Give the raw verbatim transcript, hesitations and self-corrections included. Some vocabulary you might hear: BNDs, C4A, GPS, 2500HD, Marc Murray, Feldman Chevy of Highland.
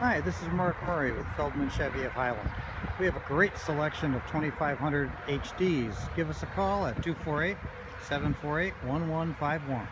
Hi, this is Marc Murray with Feldman Chevy of Highland. We have a great selection of twenty-five hundred H Ds. Give us a call at two four eight, seven four eight, one one five one.